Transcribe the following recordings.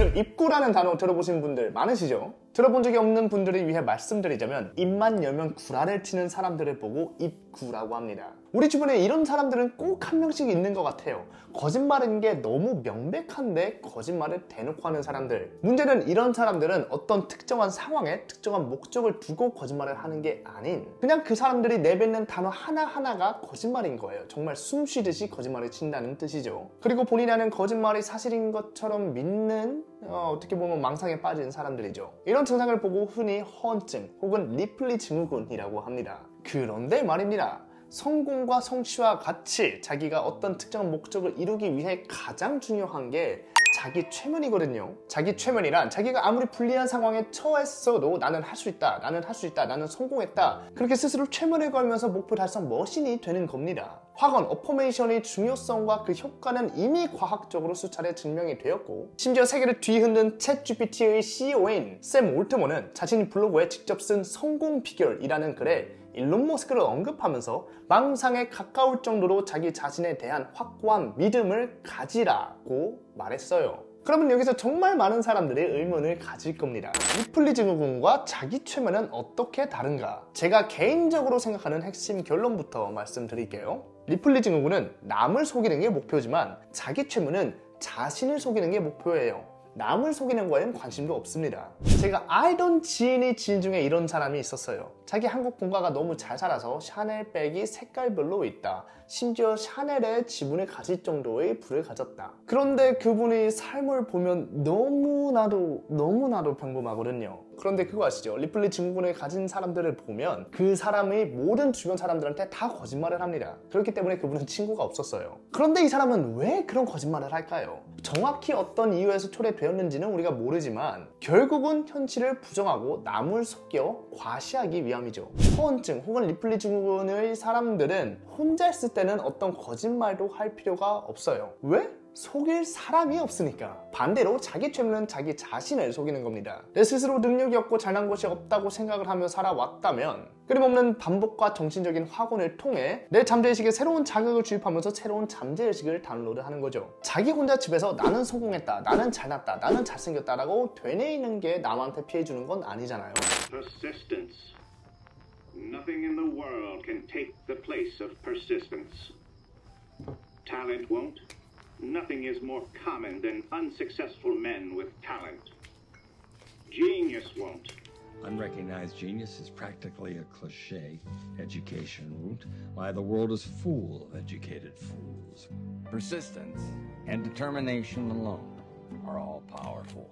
요즘 입구라는 단어 들어보신 분들 많으시죠? 들어본 적이 없는 분들을 위해 말씀드리자면 입만 열면 구라를 치는 사람들을 보고 입구라고 합니다. 우리 주변에 이런 사람들은 꼭 한 명씩 있는 것 같아요. 거짓말인 게 너무 명백한데 거짓말을 대놓고 하는 사람들. 문제는 이런 사람들은 어떤 특정한 상황에 특정한 목적을 두고 거짓말을 하는 게 아닌 그냥 그 사람들이 내뱉는 단어 하나하나가 거짓말인 거예요. 정말 숨 쉬듯이 거짓말을 친다는 뜻이죠. 그리고 본인이 하는 거짓말이 사실인 것처럼 믿는 어떻게 보면 망상에 빠진 사람들이죠. 이런 증상을 보고 흔히 허언증 혹은 리플리 증후군이라고 합니다. 그런데 말입니다. 성공과 성취와 같이 자기가 어떤 특정한 목적을 이루기 위해 가장 중요한 게 자기 최면이거든요. 자기 최면이란 자기가 아무리 불리한 상황에 처했어도 나는 할 수 있다, 나는 할 수 있다, 나는 성공했다, 그렇게 스스로 최면을 걸면서 목표 달성 머신이 되는 겁니다. 화건, 어퍼메이션의 중요성과 그 효과는 이미 과학적으로 수차례 증명이 되었고, 심지어 세계를 뒤흔든 챗GPT의 CEO인 샘 올트먼은 자신이 블로그에 직접 쓴 성공 비결이라는 글에 일론 머스크를 언급하면서 망상에 가까울 정도로 자기 자신에 대한 확고한 믿음을 가지라고 말했어요. 그러면 여기서 정말 많은 사람들이 의문을 가질 겁니다. 리플리 증후군과 자기 최면은 어떻게 다른가? 제가 개인적으로 생각하는 핵심 결론부터 말씀드릴게요. 리플리 증후군은 남을 속이는 게 목표지만 자기 최면은 자신을 속이는 게 목표예요. 남을 속이는 거에는 관심도 없습니다. 제가 알던 지인의 지인 중에 이런 사람이 있었어요. 자기 한국 본가가 너무 잘 살아서 샤넬 백이 색깔별로 있다, 심지어 샤넬의 지분을 가질 정도의 부를 가졌다. 그런데 그분의 삶을 보면 너무나도 평범하거든요. 그런데 그거 아시죠? 리플리 증후군을 가진 사람들을 보면 그 사람의 모든 주변 사람들한테 다 거짓말을 합니다. 그렇기 때문에 그분은 친구가 없었어요. 그런데 이 사람은 왜 그런 거짓말을 할까요? 정확히 어떤 이유에서 초래되었는지는 우리가 모르지만 결국은 현실을 부정하고 남을 속여 과시하기 위함이죠. 허언증 혹은 리플리 증후군의 사람들은 혼자 있을 때는 어떤 거짓말도 할 필요가 없어요. 왜? 속일 사람이 없으니까. 반대로 자기 최면은 자기 자신을 속이는 겁니다. 내 스스로 능력이 없고 잘난 것이 없다고 생각을 하며 살아왔다면 끊임없는 반복과 정신적인 확언을 통해 내 잠재의식에 새로운 자극을 주입하면서 새로운 잠재의식을 다운로드하는 거죠. 자기 혼자 집에서 나는 성공했다, 나는 잘났다, 나는 잘생겼다 라고 되뇌이는 게 남한테 피해주는 건 아니잖아요. Persistence. Nothing in the world can take the place of persistence. Talent won't. Nothing is more common than unsuccessful men with talent. Genius won't. Unrecognized genius is practically a cliche. Education won't. Why, the world is full of educated fools. Persistence and determination alone are all powerful.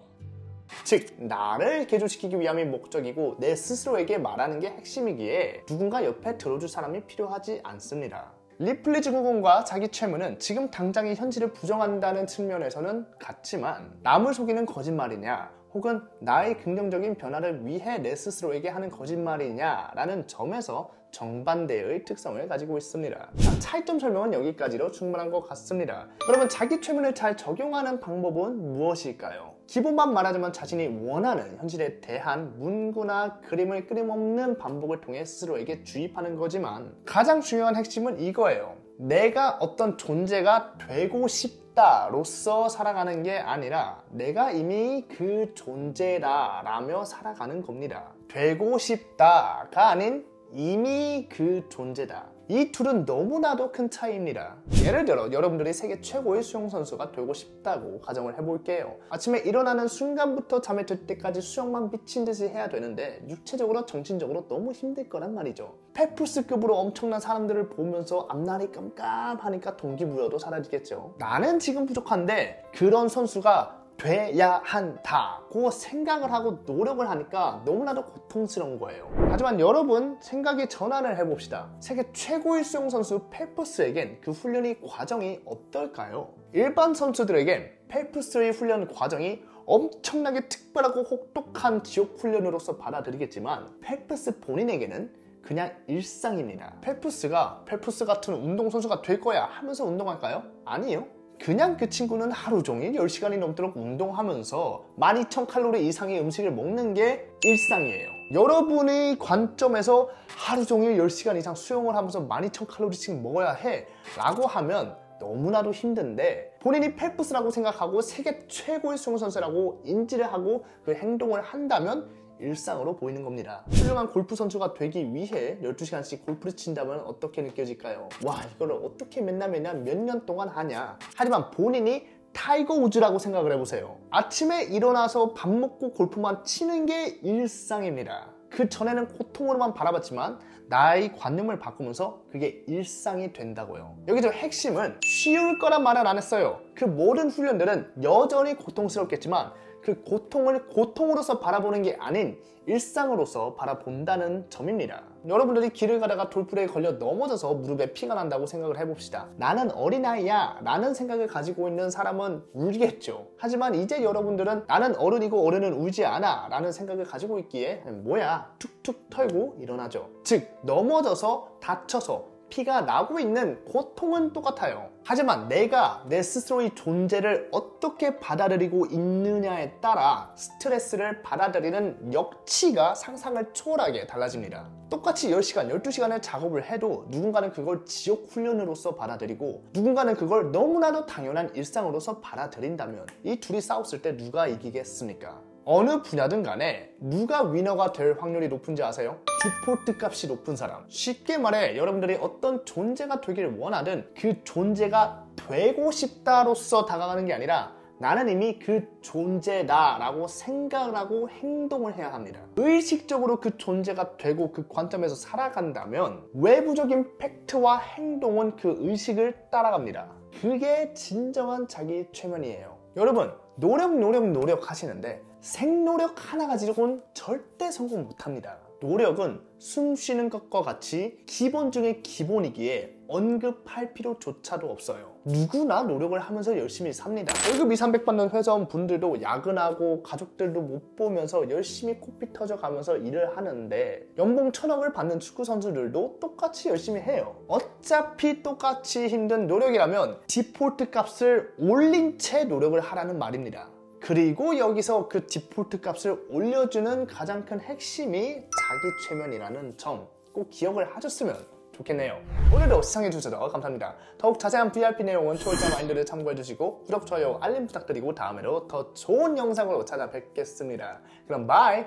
즉, 나를 개조시키기 위함이 목적이고 내 스스로에게 말하는 게 핵심이기에 누군가 옆에 들어줄 사람이 필요하지 않습니다. 리플리 증후군과 자기 최면은 지금 당장의 현실을 부정한다는 측면에서는 같지만 남을 속이는 거짓말이냐 혹은 나의 긍정적인 변화를 위해 내 스스로에게 하는 거짓말이냐라는 점에서 정반대의 특성을 가지고 있습니다. 차이점 설명은 여기까지로 충분한 것 같습니다. 그러면 자기 최면을 잘 적용하는 방법은 무엇일까요? 기본만 말하자면 자신이 원하는 현실에 대한 문구나 그림을 끊임없는 반복을 통해 스스로에게 주입하는 거지만 가장 중요한 핵심은 이거예요. 내가 어떤 존재가 되고 싶다로서 살아가는 게 아니라 내가 이미 그 존재다라며 살아가는 겁니다. 되고 싶다가 아닌 이미 그 존재다. 이 둘은 너무나도 큰 차이입니다. 예를 들어 여러분들이 세계 최고의 수영선수가 되고 싶다고 가정을 해볼게요. 아침에 일어나는 순간부터 잠에 들 때까지 수영만 미친 듯이 해야 되는데 육체적으로 정신적으로 너무 힘들 거란 말이죠. 펠프스급으로 엄청난 사람들을 보면서 앞날이 깜깜하니까 동기부여도 사라지겠죠. 나는 지금 부족한데 그런 선수가 돼야 한다고 생각을 하고 노력을 하니까 너무나도 고통스러운 거예요. 하지만 여러분 생각의 전환을 해봅시다. 세계 최고의 수영선수 펠프스에겐 그 훈련의 과정이 어떨까요? 일반 선수들에겐 펠프스의 훈련 과정이 엄청나게 특별하고 혹독한 지옥 훈련으로서 받아들이겠지만 펠프스 본인에게는 그냥 일상입니다. 펠프스 같은 운동선수가 될 거야 하면서 운동할까요? 아니요. 그냥 그 친구는 하루 종일 10시간이 넘도록 운동하면서 12,000칼로리 이상의 음식을 먹는 게 일상이에요. 여러분의 관점에서 하루 종일 10시간 이상 수영을 하면서 12,000칼로리씩 먹어야 해 라고 하면 너무나도 힘든데 본인이 펠프스라고 생각하고 세계 최고의 수영선수라고 인지를 하고 그 행동을 한다면 일상으로 보이는 겁니다. 훌륭한 골프 선수가 되기 위해 12시간씩 골프를 친다면 어떻게 느껴질까요? 와, 이걸 어떻게 맨날 몇 년 동안 하냐. 하지만 본인이 타이거 우즈라고 생각을 해보세요. 아침에 일어나서 밥 먹고 골프만 치는 게 일상입니다. 그 전에는 고통으로만 바라봤지만 나의 관념을 바꾸면서 그게 일상이 된다고요. 여기서 핵심은 쉬울 거란 말은 안 했어요. 그 모든 훈련들은 여전히 고통스럽겠지만 그 고통을 고통으로서 바라보는 게 아닌 일상으로서 바라본다는 점입니다. 여러분들이 길을 가다가 돌풀에 걸려 넘어져서 무릎에 피가 난다고 생각을 해봅시다. 나는 어린아이야 라는 생각을 가지고 있는 사람은 울겠죠. 하지만 이제 여러분들은 나는 어른이고 어른은 울지 않아 라는 생각을 가지고 있기에 뭐야 툭툭 털고 일어나죠. 즉 넘어져서 다쳐서 피가 나고 있는 고통은 똑같아요. 하지만 내가 내 스스로의 존재를 어떻게 받아들이고 있느냐에 따라 스트레스를 받아들이는 역치가 상상을 초월하게 달라집니다. 똑같이 10시간, 12시간을 작업을 해도 누군가는 그걸 지옥 훈련으로서 받아들이고 누군가는 그걸 너무나도 당연한 일상으로서 받아들인다면 이 둘이 싸웠을 때 누가 이기겠습니까? 어느 분야든 간에 누가 위너가 될 확률이 높은지 아세요? 디폴트 값이 높은 사람. 쉽게 말해 여러분들이 어떤 존재가 되길 원하든 그 존재가 되고 싶다로서 다가가는 게 아니라 나는 이미 그 존재다 라고 생각을 하고 행동을 해야 합니다. 의식적으로 그 존재가 되고 그 관점에서 살아간다면 외부적인 팩트와 행동은 그 의식을 따라갑니다. 그게 진정한 자기 최면이에요. 여러분 노력 하시는데 생노력 하나 가지고는 절대 성공 못합니다. 노력은 숨 쉬는 것과 같이 기본 중에 기본이기에 언급할 필요조차도 없어요. 누구나 노력을 하면서 열심히 삽니다. 월급 2,300 받는 회사원분들도 야근하고 가족들도 못 보면서 열심히 코피 터져가면서 일을 하는데 연봉 1,000억을 받는 축구선수들도 똑같이 열심히 해요. 어차피 똑같이 힘든 노력이라면 디폴트 값을 올린 채 노력을 하라는 말입니다. 그리고 여기서 그 디폴트 값을 올려주는 가장 큰 핵심이 자기 최면이라는 점 꼭 기억을 하셨으면 좋겠네요. 오늘도 시청해주셔서 감사합니다. 더욱 자세한 VIP 내용은 초월자 마인드를 참고해주시고 구독, 좋아요, 알림 부탁드리고 다음에도 더 좋은 영상으로 찾아뵙겠습니다. 그럼 바이!